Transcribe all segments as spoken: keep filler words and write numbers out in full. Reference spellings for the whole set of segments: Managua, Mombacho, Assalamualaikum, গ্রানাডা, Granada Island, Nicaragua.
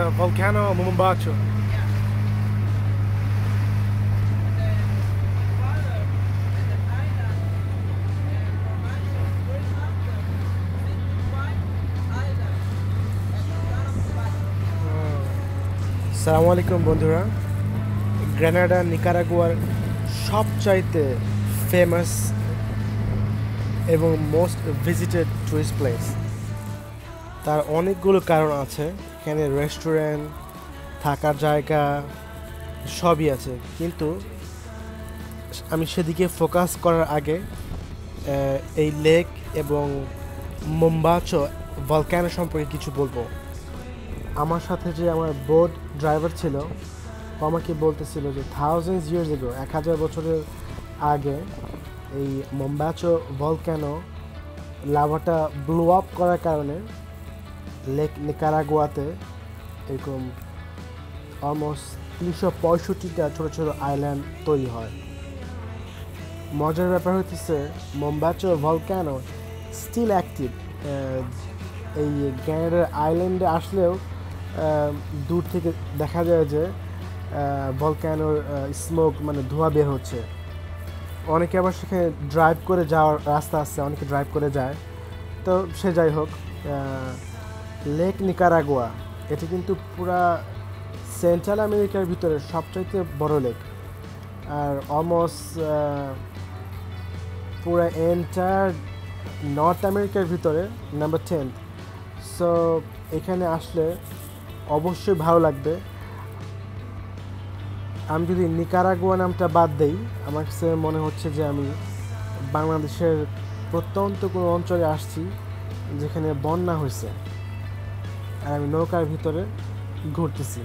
uh, volcano Mombacho. Assalamualaikum বন্ধুরা, গ্রানাডা নিকারাগুয়ার সবচাইতে ফেমাস এবং মোস্ট ভিজিটেড টুরিস্ট প্লেস। তার অনেকগুলো কারণ আছে, এখানে রেস্টুরেন্ট, থাকার জায়গা সবই আছে, কিন্তু আমি সেদিকে ফোকাস করার আগে এই লেক এবং মোম্বাচো ভলক্যানো সম্পর্কে কিছু বলবো। আমার সাথে যে আমার বোট ড্রাইভার ছিল, ও আমাকে বলতেছিল যে থাউজেন্ডস ইয়ার্স এগো, এক হাজার বছরের আগে এই মোম্বাচো ভলক্যানো লাভাটা ব্লো আপ করার কারণে লেক নিকারাগুয়াতে এরকম অলমোস্ট তিনশো পঁয়ষট্টিটা ছোটো ছোটো আইল্যান্ড তৈরি হয়। মজার ব্যাপার হচ্ছে মোম্বাচো ভলক্যানো স্টিল অ্যাক্টিভ। এই গ্রানাডার আইল্যান্ডে আসলেও দূর থেকে দেখা যায় যে ভলক্যানোর স্মোক মানে ধোঁয়া বের হচ্ছে। অনেকে আবার সেখানে ড্রাইভ করে যাওয়ার রাস্তা আছে, অনেকে ড্রাইভ করে যায়। তো সে যাই হোক, লেক নিকারাগুয়া এটি কিন্তু পুরা সেন্ট্রাল আমেরিকার ভিতরে সবচাইতে বড় লেক, আর অলমোস্ট পুরা এন্টায়ার নর্থ আমেরিকার ভিতরে নাম্বার টেন্থ। সো এখানে আসলে অবশ্যই ভালো লাগবে। আমি যদি নিকারাগুয়া নামটা বাদ দেই, আমার কাছে মনে হচ্ছে যে আমি বাংলাদেশের প্রত্যন্ত কোনো অঞ্চলে আসছি যেখানে বন্যা হয়েছে, আর আমি নৌকার ভিতরে ঘুরতেছি।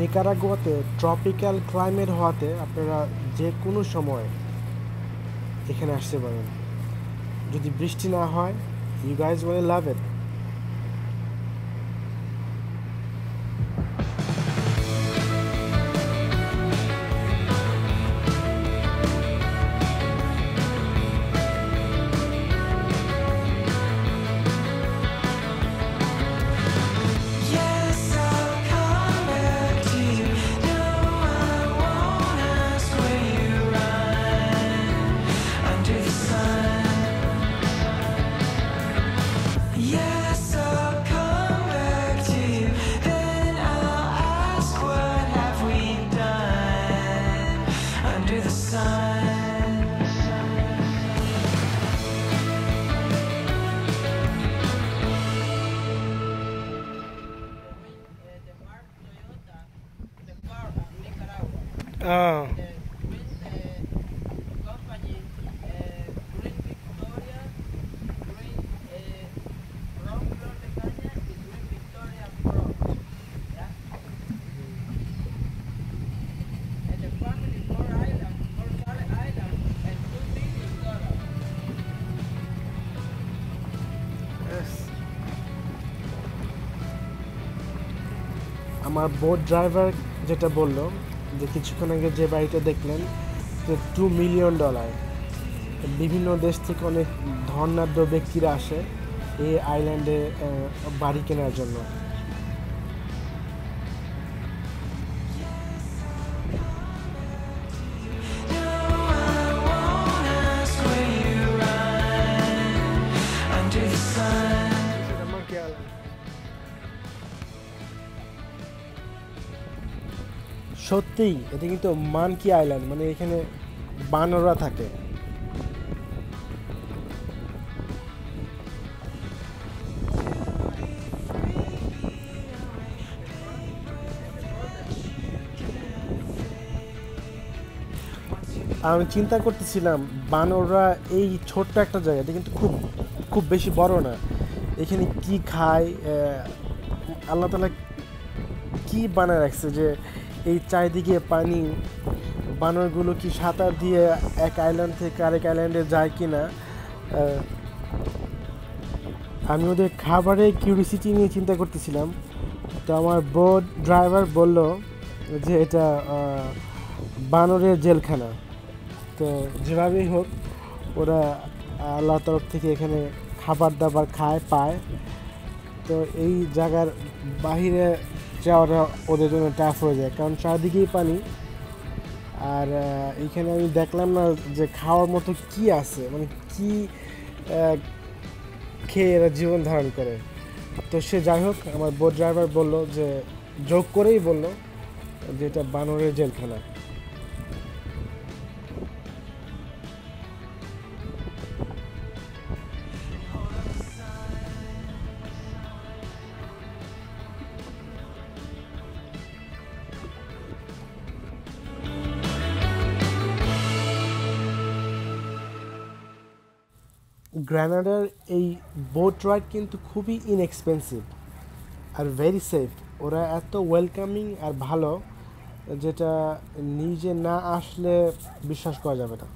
নিকারাগুয়াতে ট্রপিক্যাল ক্লাইমেট হওয়াতে আপনারা যে কোনো সময় এখানে আসতে পারেন, যদি বৃষ্টি না হয়। You guys will love it. Oh. আমার বোট ড্রাইভার যেটা বললো যে কিছুক্ষণ আগে যে বাড়িটা দেখলেন, যে টু মিলিয়ন ডলার বিভিন্ন দেশ থেকে অনেক ধনাঢ্য ব্যক্তিরা আসে এই আইল্যান্ডে বাড়ি কেনার জন্য। সত্যি এটা কিন্তু মানকি আইল্যান্ড মানে এখানে বানররা থাকে আমি চিন্তা করতেছিলাম বানররা এই ছোট একটা জায়গাতে কিন্তু খুব খুব বেশি বড় না এখানে কি খায় আল্লাহ তাআলা কি বানায় রাখছে যে এই চারিদিকে পানি বানরগুলো কি সাঁতার দিয়ে এক আইল্যান্ড থেকে আরেক আইল্যান্ডে যায় কিনা আমি ওদের খাবারে কিউরিসিটি নিয়ে চিন্তা করতেছিলাম তো আমার বোট ড্রাইভার বলল যে এটা বানরের জেলখানা তো যেভাবেই হোক ওরা আল্লাহ তরফ থেকে এখানে খাবার দাবার খায় পায় তো এই জায়গার বাহিরে যাওয়াটা ওদের জন্য টাফ হয়ে যায় কারণ চারদিকেই পানি আর এইখানে আমি দেখলাম না যে খাওয়ার মতো কী আছে মানে কী খেয়ে এরা জীবন ধারণ করে তো সে যাই হোক আমার বোট ড্রাইভার বললো যে যোগ করেই বললো যে এটা বানরের জেলখানা গ্রানাডার এই বোট রাইড কিন্তু খুবই ইনএক্সপেন্সিভ আর ভেরি সেফ ওরা এত ওয়েলকামিং আর ভালো যেটা নিজে না আসলে বিশ্বাস করা যাবে না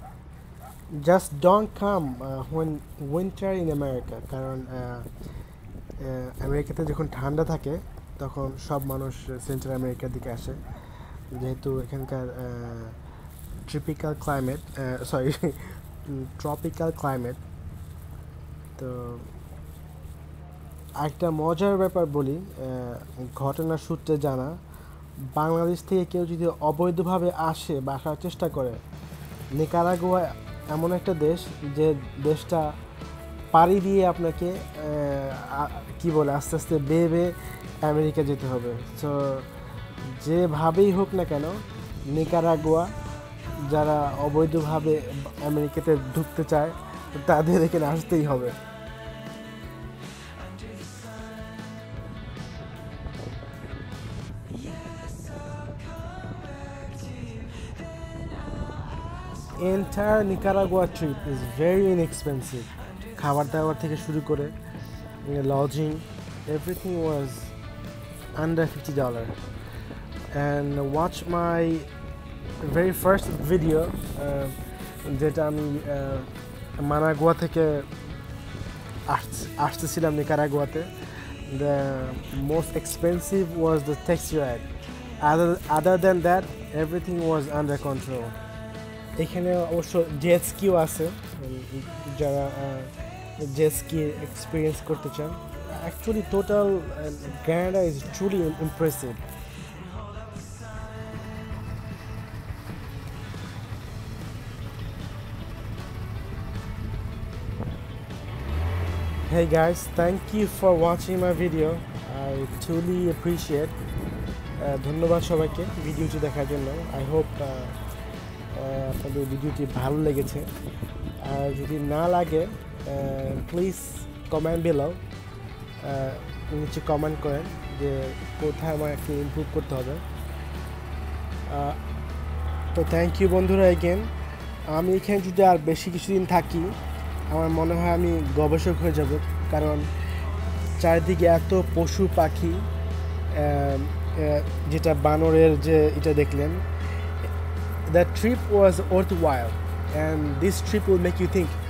just don't come when winter in America কারণ আমেরিকাতে যখন ঠান্ডা থাকে তখন সব মানুষ সেন্ট্রাল আমেরিকার দিকে আসে যেহেতু এখানকার tropical climate sorry tropical climate তো একটা মজার ব্যাপার বলি ঘটনা সূত্রে জানা বাংলাদেশ থেকে কেউ যদি অবৈধভাবে আসে বা আসার চেষ্টা করে নিকারাগুয়া এমন একটা দেশ যে দেশটা পাড়ি দিয়ে আপনাকে কি বলে আস্তে আস্তে বেয়ে বেয়ে আমেরিকা যেতে হবে তো যেভাবেই হোক না কেন নিকারাগুয়া যারা অবৈধভাবে আমেরিকাতে ঢুকতে চায় তাদের এখানে আসতেই হবে Entire Nicaragua trip is very inexpensive. খাবার দাবার থেকে শুরু করে lodging, everything was under fifty dollars. And watch my very first video যেটা আমি Managua থেকে আসতেছিলাম নিকারাগুয়াতে. The most expensive was the taxi ride. Other other than that, everything was under control. এখানে অবশ্য জেট স্কিও আছে যারা জেট স্কি এক্সপিরিয়েন্স করতে চান actually total গ্রানাডা is truly impressive Hey guys, thank you for watching my video. I truly appreciate ধন্যবাদ সবাইকে ভিডিওটি দেখার জন্য I hope uh, আপনাদের ভিডিওটি ভালো লেগেছে আর যদি না লাগে প্লিজ কমেন্ট বেলাও নিচে কমেন্ট করেন যে কোথায় আমাকে ইমপ্রুভ করতে হবে তো থ্যাংক ইউ বন্ধুরা এগেন আমি এখানে যদি আর বেশি কিছুদিন থাকি আমার মনে হয় আমি গবেষক হয়ে যাব কারণ চারিদিকে এত পশু পাখি যেটা বানরের যে এটা দেখলেন That trip was worthwhile and this trip will make you think